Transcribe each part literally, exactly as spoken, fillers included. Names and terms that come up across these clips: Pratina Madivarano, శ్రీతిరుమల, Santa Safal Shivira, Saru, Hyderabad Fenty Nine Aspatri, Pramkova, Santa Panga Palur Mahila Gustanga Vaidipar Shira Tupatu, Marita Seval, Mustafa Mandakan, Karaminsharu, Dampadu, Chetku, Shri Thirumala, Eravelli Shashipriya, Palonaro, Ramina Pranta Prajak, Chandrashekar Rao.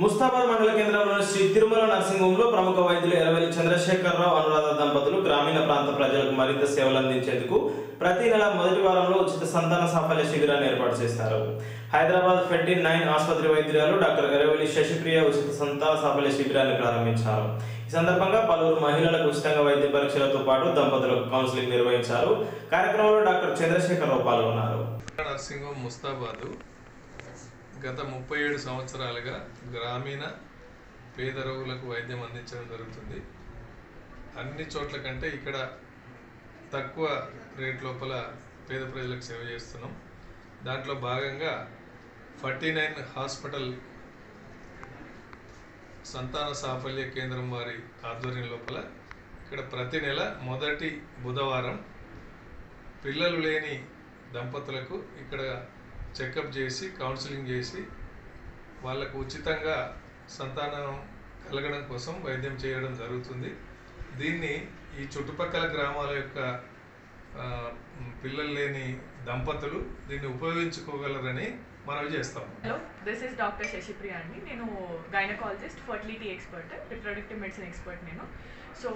Mustafa Mandakan, Shri Thirumala nursing home, Pramkova, Eravelli Shashipriya, Dampadu, Ramina Pranta Prajak, Marita Seval and Chetku, Pratina Madivarano, Santa Safal Shivira nearby Saru. Hyderabad Fenty Nine Aspatri, Doctor Eravelli Shashipriya, Santa Safal Shivira and Karaminsharu. Santa Panga Palur Mahila Gustanga Vaidipar Shira Tupatu, Dampadu counseling nearby Saru. Karaminsharu, Doctor Chandrashekar Rao Palonaro. Nursing home Mustafa. గత ముప్పై ఏడు సంవత్సరాలుగా గ్రామీణ పేద రోగులకు వైద్యం అందించడం జరుగుతుంది. అన్ని చోట్ల కంటే ఇక్కడ తక్కువ రేట్ లోపల పేద ప్రజలకు సేవ చేస్తున్నాం. దాంట్లో భాగంగా నలభై తొమ్మిది హాస్పిటల్ సంతాన సాఫల్య కేంద్రం వారి ఆధ్వర్యం లోపల ఇక్కడ ప్రతి నెల మొదటి బుధవారం పిల్లలు లేని దంపతులకు ఇక్కడ చెకప్ చేసి కౌన్సిలింగ్ చేసి వాళ్ళకు ఉచితంగా సంతానం కలగడం కోసం వైద్యం చేయడం జరుగుతుంది. దీన్ని ఈ చుట్టుపక్కల గ్రామాల యొక్క పిల్లలు లేని దంపతులు దీన్ని ఉపయోగించుకోగలరని మనవి చేస్తాము. Hello, this is doctor Shashipriya అండి. నేను gynaecologist, fertility expert, reproductive medicine expert నేను. సో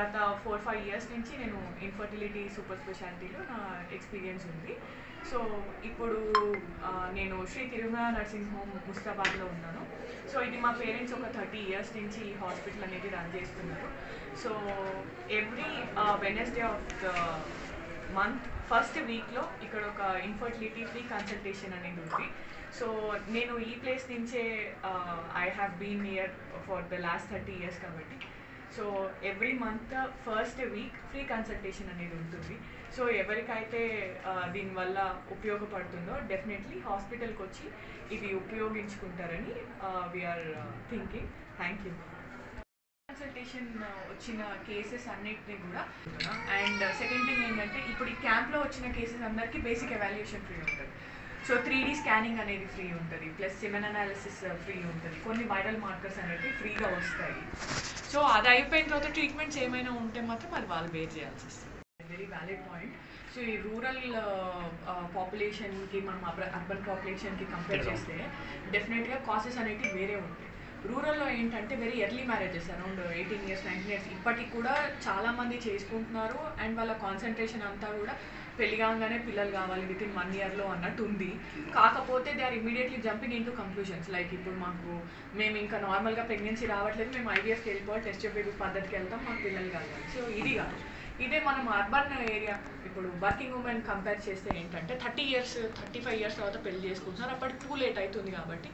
గత ఫోర్ ఫైవ్ ఇయర్స్ నుంచి నేను ఇన్ఫర్టిలిటీ సూపర్ స్పెషాలిటీలో నా ఎక్స్పీరియన్స్ ఉంది. సో ఇప్పుడు నేను శ్రీ తిరుమల నర్సింగ్ హోమ్ ముస్తాబాద్లో ఉన్నాను. సో ఇది మా పేరెంట్స్ ఒక థర్టీ ఇయర్స్ నుంచి ఈ హాస్పిటల్ అనేది రన్ చేస్తున్నారు. So every Wednesday of the month first వీక్లో ఇక్కడ ఒక ఇన్ఫర్టిలిటీ ఫ్రీ కన్సల్టేషన్ అనేది ఉంది. సో నేను ఈ ప్లేస్ నుంచే I have been here for the last thirty years కాబట్టి so every month first week free consultation అనేది ఉంటుంది. సో ఎవరికైతే దీనివల్ల ఉపయోగపడుతుందో డెఫినెట్లీ హాస్పిటల్కి వచ్చి ఇది ఉపయోగించుకుంటారని we are thinking. Thank you. Consultation వచ్చిన కేసెస్ అన్నిటినీ కూడా అండ్ సెకండ్ థింగ్ ఏంటంటే ఇప్పుడు ఈ క్యాంప్లో వచ్చిన కేసెస్ అందరికీ బేసిక్ ఎవాల్యుయేషన్ ఫ్రీ ఉంటుంది. సో త్రీ డీ స్కానింగ్ అనేది ఫ్రీ ఉంటుంది, ప్లస్ సెమెన్ అనాలిసిస్ ఫ్రీ ఉంటుంది, కొన్ని వైరల్ మార్కర్స్ అనేవి ఫ్రీగా వస్తాయి. సో అది అయిపోయిన తర్వాత ట్రీట్మెంట్స్ ఏమైనా ఉంటే మాత్రం అది వాళ్ళు బేర్ చేయాల్సి వస్తుంది. Very valid point. సో ఈ రూరల్ పాపులేషన్కి మనం అర్బన్ పాపులేషన్కి కంపేర్ చేస్తే డెఫినెట్గా కాసెస్ అనేవి వేరే ఉంటాయి. రూరల్లో ఏంటంటే very early marriages around eighteen years nineteen years ఇప్పటికి కూడా చాలామంది చేసుకుంటున్నారు. అండ్ వాళ్ళ కాన్సన్ట్రేషన్ అంతా కూడా పెళ్ళి కాగానే పిల్లలు కావాలి విత్ ఇన్ వన్ ఇయర్లో అన్నట్టు ఉంది. కాకపోతే they are immediately jumping into conclusions like ఇప్పుడు మాకు మేము ఇంకా నార్మల్గా ప్రెగ్నెన్సీ రావట్లేదు, మేము ఐవీఎఫ్కి వెళ్ళిపోవాలి, టెస్ట్ బేబీ పద్ధతికి వెళ్తాం, మాకు పిల్లలు కావాలి. సో ఇది కాదు. ఇదే మనం అర్బన్ ఏరియా ఇప్పుడు వర్కింగ్ ఉమెన్ కంపేర్ చేస్తే ఏంటంటే thirty years thirty five years తర్వాత పెళ్ళి చేసుకుంటున్నారు. అప్పటి టూ లేట్ అవుతుంది కాబట్టి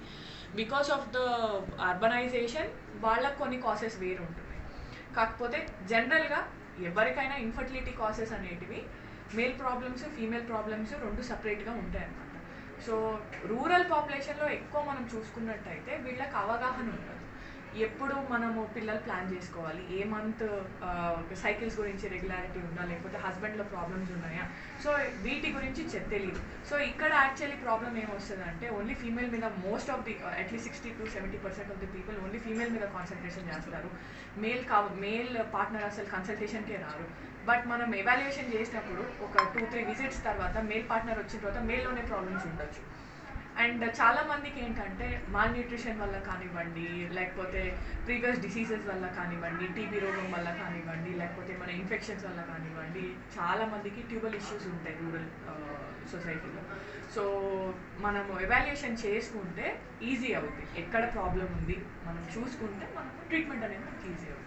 బికాస్ ఆఫ్ ద అర్బనైజేషన్ వాళ్ళకు కొన్ని కాసెస్ వేరు ఉంటున్నాయి. కాకపోతే జనరల్గా ఎవరికైనా ఇన్ఫర్టిలిటీ కాసెస్ అనేటివి మేల్ ప్రాబ్లమ్స్ ఫీమేల్ ప్రాబ్లమ్స్ రెండు సపరేట్గా ఉంటాయన్నమాట. సో రూరల్ పాపులేషన్లో ఎక్కువ మనం చూసుకున్నట్టయితే వీళ్ళకి అవగాహన ఉండదు. ఎప్పుడు మనము పిల్లలు ప్లాన్ చేసుకోవాలి, ఏ మంత్ సైకిల్స్ గురించి రెగ్యులారిటీ ఉందా, లేకపోతే హస్బెండ్లో ప్రాబ్లమ్స్ ఉన్నాయా, సో వీటి గురించి తెలియదు. సో ఇక్కడ యాక్చువల్లీ ప్రాబ్లం ఏమొస్తుందంటే ఓన్లీ ఫీమేల్ మీద most of the at least sixty to seventy percent of the people only female మీద కాన్సన్ట్రేషన్ చేస్తారు. మేల్ కా మేల్ పార్ట్నర్ అసలు కన్సల్టేషన్కే రారు. బట్ మనం ఎవాల్యుయేషన్ చేసినప్పుడు ఒక టూ త్రీ విజిట్స్ తర్వాత మేల్ పార్ట్నర్ వచ్చిన తర్వాత మేల్లోనే ప్రాబ్లమ్స్ ఉండొచ్చు. అండ్ చాలామందికి ఏంటంటే మాల్ న్యూట్రిషన్ వల్ల కానివ్వండి, లేకపోతే ప్రీవియస్ డిసీజెస్ వల్ల కానివ్వండి, టీబీ రోగం వల్ల కానివ్వండి, లేకపోతే మన ఇన్ఫెక్షన్స్ వల్ల కానివ్వండి, చాలామందికి ట్యూబల్ ఇష్యూస్ ఉంటాయి రూరల్ సొసైటీలో. సో మనము ఎవాల్యుయేషన్ చేసుకుంటే ఈజీ అవుతుంది. ఎక్కడ ప్రాబ్లం ఉంది మనం చూసుకుంటే మనకు ట్రీట్మెంట్ అనేది ఈజీ అవుతుంది.